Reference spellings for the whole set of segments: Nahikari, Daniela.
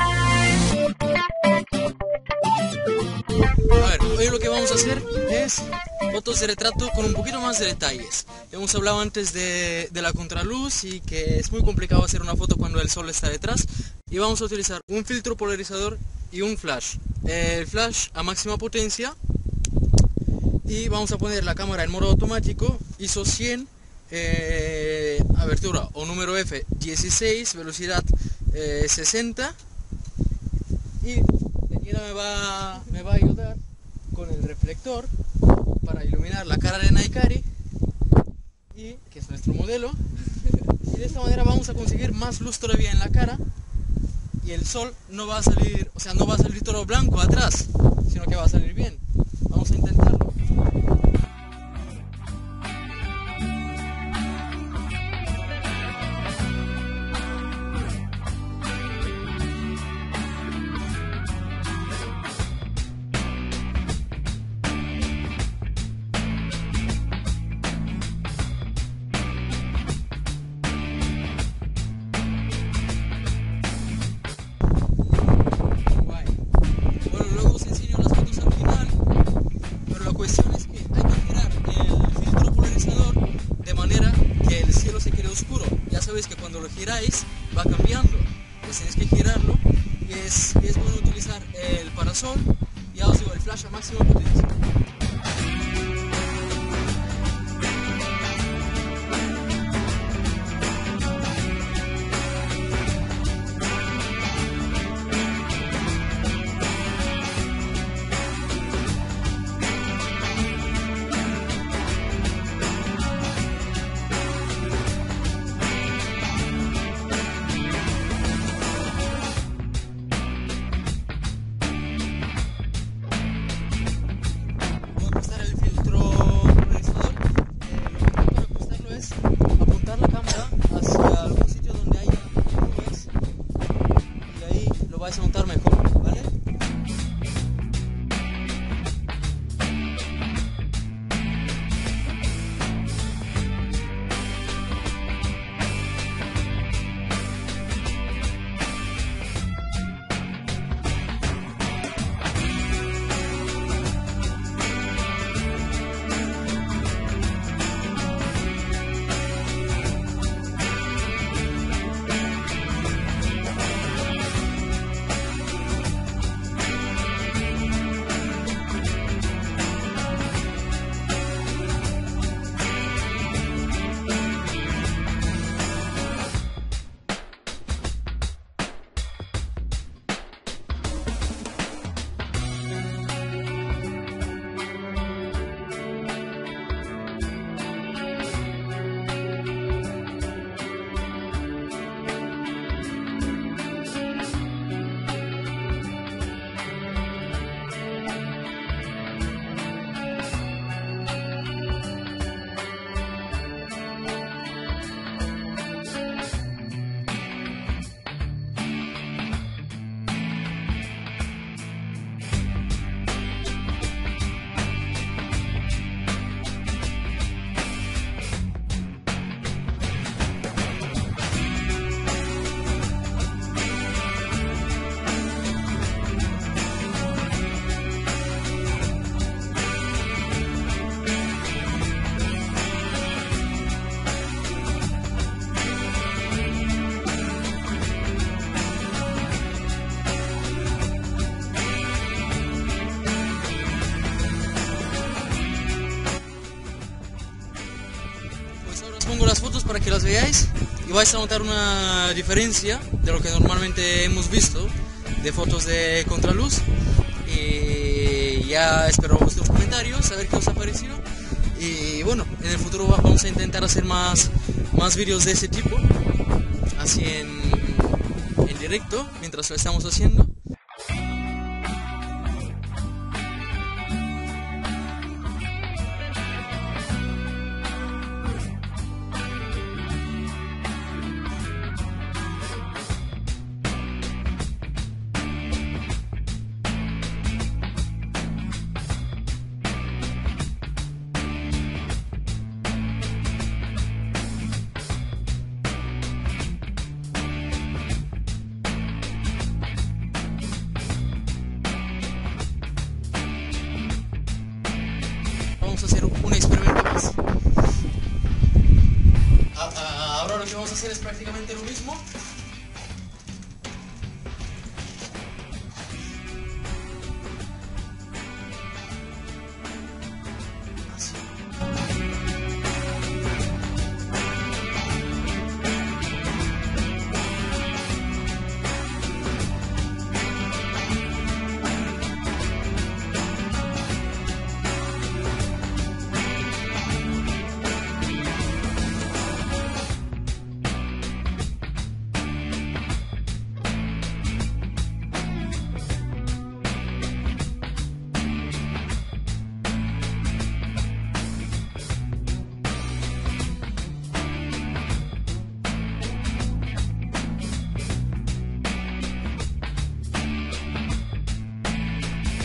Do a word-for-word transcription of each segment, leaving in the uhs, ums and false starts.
A ver, hoy lo que vamos a hacer es fotos de retrato con un poquito más de detalles. Hemos hablado antes de, de la contraluz y que es muy complicado hacer una foto cuando el sol está detrás. Y vamos a utilizar un filtro polarizador y un flash. El flash a máxima potencia. Y vamos a poner la cámara en modo automático, ISO cien, eh, abertura o número F dieciséis, velocidad eh, sesenta. Y Daniela me va, me va a ayudar con el reflector para iluminar la cara de Nahikari, y, que es nuestro modelo. Y de esta manera vamos a conseguir más luz todavía en la cara. Y el sol no va a salir, o sea, no va a salir todo blanco atrás, sino que va a salir bien. Vamos a intentarlo. Sabéis que cuando lo giráis va cambiando, pues tenéis que girarlo, y es, y es bueno utilizar el parasol, y ahora os digo el flash a máxima potencia. Vais a notar mejor, ¿vale? Pongo las fotos para que las veáis y vais a notar una diferencia de lo que normalmente hemos visto de fotos de contraluz. Y ya espero vuestros comentarios, a ver qué os ha parecido, y bueno, en el futuro vamos a intentar hacer más, más vídeos de ese tipo, así en, en directo mientras lo estamos haciendo. vamos a hacer un experimento más. Ahora lo que vamos a hacer es prácticamente lo mismo.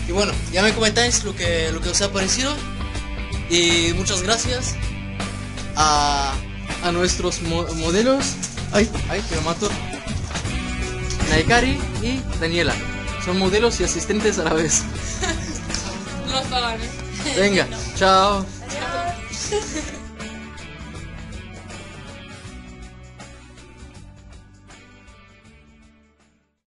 Y bueno, ya me comentáis lo que, lo que os ha parecido. Y muchas gracias a, a nuestros mo modelos. Ay, ay, que lo mato. Nahikari y Daniela. Son modelos y asistentes a la vez. Los paganes. Venga, chao. Chao.